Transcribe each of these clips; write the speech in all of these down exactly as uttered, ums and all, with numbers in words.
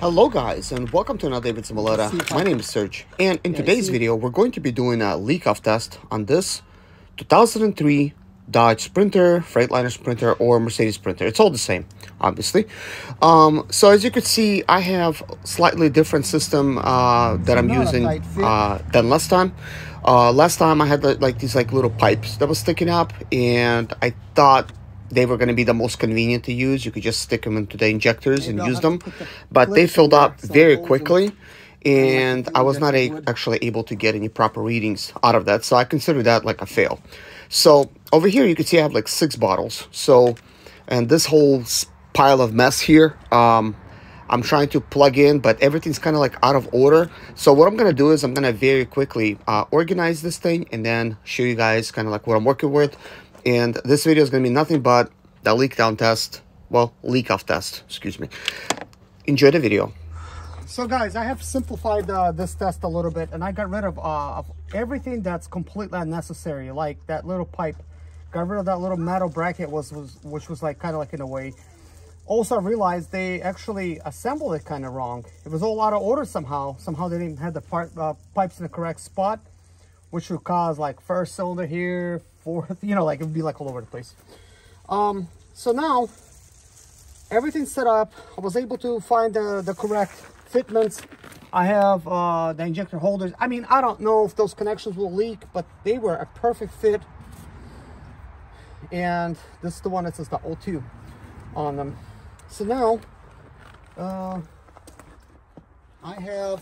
Hello guys, and welcome to another day with Zimaleta. My name is Serge, and in today's video we're going to be doing a leak off test on this two thousand three Dodge Sprinter, Freightliner Sprinter, or Mercedes Sprinter. It's all the same, obviously. Um, so as you could see, I have slightly different system uh, that I'm using uh, than last time. Uh, last time I had like these like little pipes that was sticking up, and I thought they were going to be the most convenient to use. You could just stick them into the injectors and use them, but they filled up very quickly, and I was not a actually able to get any proper readings out of that, so I consider that like a fail. So over here you can see I have like six bottles, so and this whole pile of mess here, um I'm trying to plug in, but everything's kind of like out of order. So what I'm going to do is I'm going to very quickly uh, organize this thing and then show you guys kind of like what I'm working with. And this video is going to be nothing but the leak down test, well, leak off test, excuse me. Enjoy the video. So guys, I have simplified uh, this test a little bit, and I got rid of, uh, of everything that's completely unnecessary, like that little pipe. Got rid of that little metal bracket, was, was which was like kind of like in a way. Also, I realized they actually assembled it kind of wrong. It was all out of order somehow. Somehow they didn't have the part, uh, pipes in the correct spot, which would cause like first cylinder here, fourth, you know, like it would be like all over the place. Um, so now everything's set up. I was able to find the, the correct fitments. I have uh, the injector holders. I mean, I don't know if those connections will leak, but they were a perfect fit. And this is the one that says the O two on them. So now uh, I have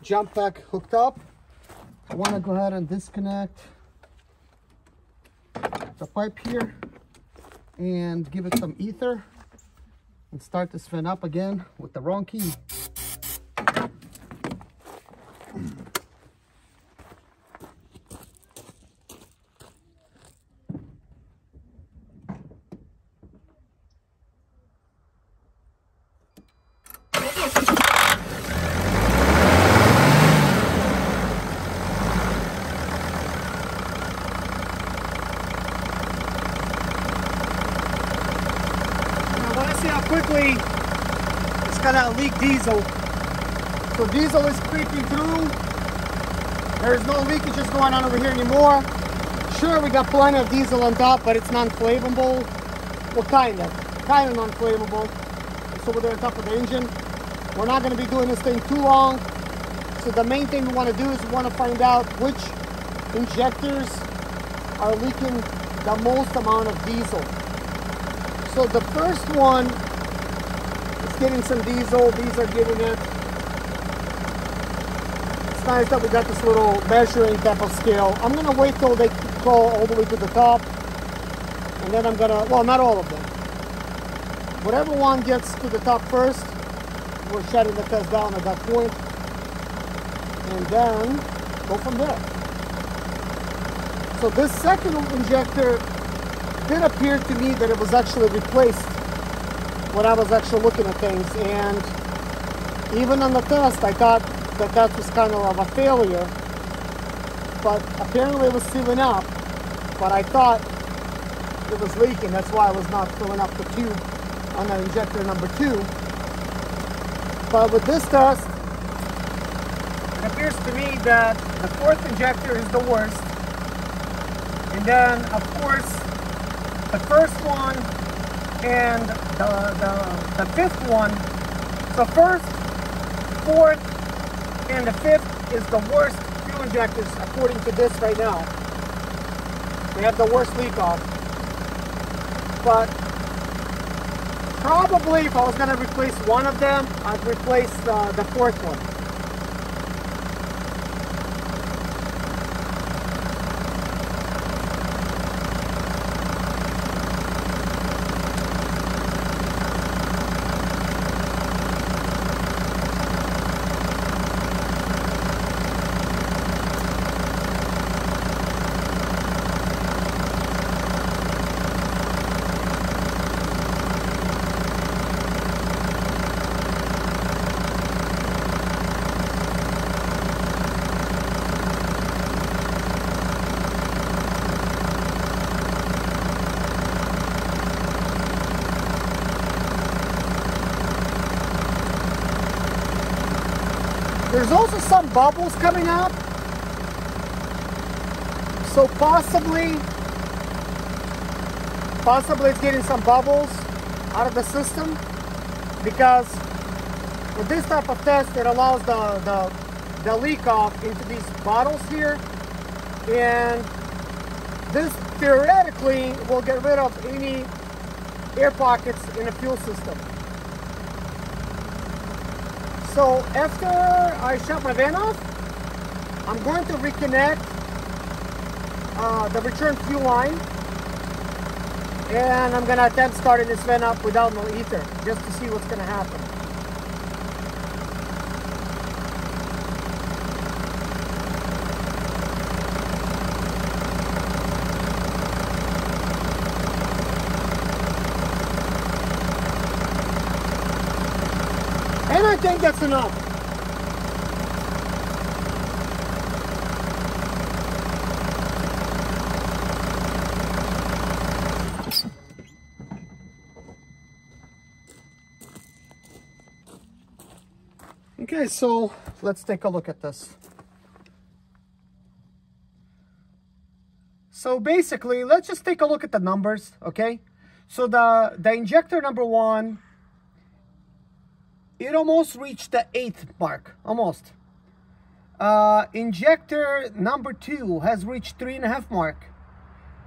jump pack hooked up. I want to go ahead and disconnect the pipe here and give it some ether and start this fan up again with the wrong key. Quickly, it's gonna leak diesel. So diesel is creeping through. There's no leakages going on over here anymore. Sure, we got plenty of diesel on top, but it's non-flammable. Well, kind of, kind of non-flammable. It's over there on top of the engine. We're not gonna be doing this thing too long. So the main thing we wanna do is we wanna find out which injectors are leaking the most amount of diesel. So the first one, getting some diesel. These are giving it. It's nice that we got this little measuring type of scale. I'm gonna wait till they go all the way to the top, and then I'm gonna, well, not all of them, whatever one gets to the top first, we're shutting the test down at that point and then go from there. So this second injector did appear to me that it was actually replaced when I was actually looking at things, and even on the test I thought that that was kind of a failure, but apparently it was sealing up, but I thought it was leaking. That's why I was not filling up the tube on the injector number two. But with this test, it appears to me that the fourth injector is the worst, and then of course the first one and the, the, the fifth one. So first, fourth, and the fifth is the worst fuel injectors according to this right now. They have the worst leak off. But probably if I was going to replace one of them, I'd replace uh, the fourth one. There's also some bubbles coming up, so possibly, possibly it's getting some bubbles out of the system, because with this type of test, it allows the, the, the leak off into these bottles here, and this theoretically will get rid of any air pockets in the fuel system. So after I shut my van off, I'm going to reconnect uh, the return fuel line, and I'm going to attempt starting this van up without no ether, just to see what's going to happen. I think that's enough. Okay, so let's take a look at this. So basically, let's just take a look at the numbers, okay? So the, the injector number one, it almost reached the eighth mark, almost. Uh, injector number two has reached three and a half mark.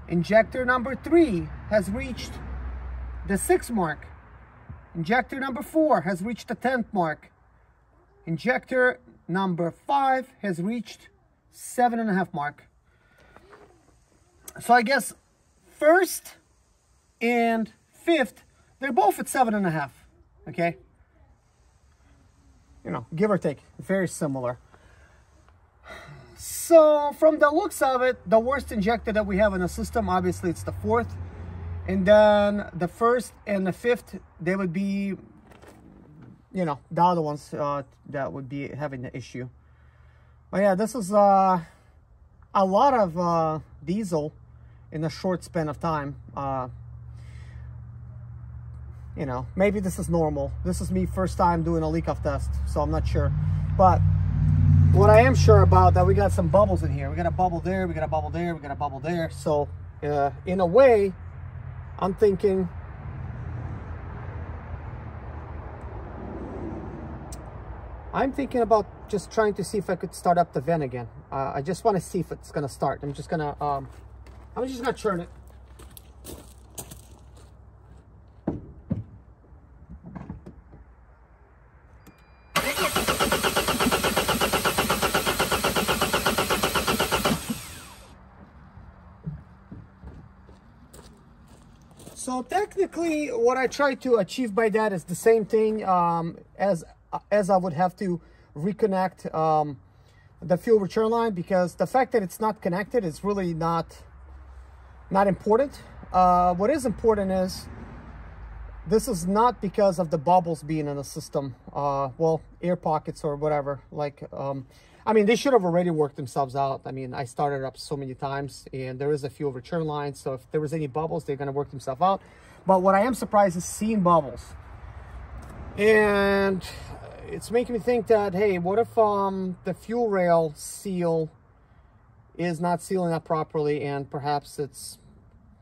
Injector number three has reached the sixth mark. Injector number four has reached the tenth mark. Injector number five has reached seven and a half mark. So I guess first and fifth, they're both at seven and a half, okay? You know, give or take, very similar. So from the looks of it, the worst injector that we have in the system, obviously it's the fourth, and then the first and the fifth, they would be, you know, the other ones uh, that would be having the issue. But yeah, this is uh, a lot of uh, diesel in a short span of time. Uh, You know, maybe this is normal. This is me first time doing a leak-off test, so I'm not sure. But what I am sure about, that we got some bubbles in here. We got a bubble there, we got a bubble there, we got a bubble there. So uh, in a way, I'm thinking I'm thinking about just trying to see if I could start up the van again. Uh, I just want to see if it's gonna start. I'm just gonna um, I'm just gonna churn it. So technically, what I try to achieve by that is the same thing um, as as I would have to reconnect um, the fuel return line, because the fact that it's not connected is really not not important. Uh, what is important is this is not because of the bubbles being in the system, uh, well, air pockets or whatever. Like, um, I mean, they should have already worked themselves out. I mean, I started up so many times, and there is a fuel return line, so if there was any bubbles, they're gonna work themselves out. But what I am surprised is seeing bubbles. And it's making me think that, hey, what if um, the fuel rail seal is not sealing up properly, and perhaps it's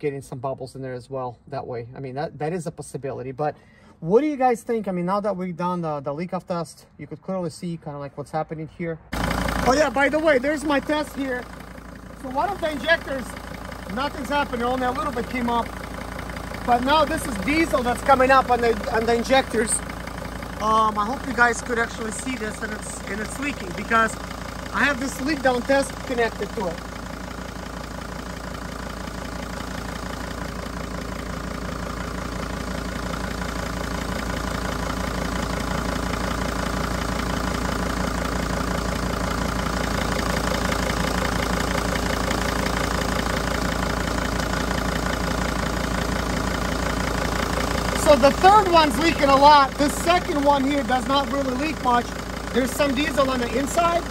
getting some bubbles in there as well that way. I mean, that, that is a possibility. But what do you guys think? I mean, now that we've done the, the leak-off test, you could clearly see kind of like what's happening here. Oh yeah, by the way, there's my test here. So one of the injectors, nothing's happening, only a little bit came up. But now this is diesel that's coming up on the, on the injectors. Um, I hope you guys could actually see this, and it's, and it's leaking, because I have this leak down test connected to it. So the third one's leaking a lot. The second one here does not really leak much. There's some diesel on the inside.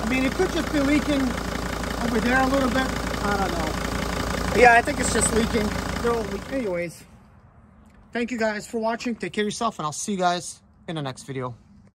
I mean, it could just be leaking over there a little bit. I don't know. Yeah, I think it's just leaking. They're all leaking. Anyways, thank you guys for watching. Take care of yourself, and I'll see you guys in the next video.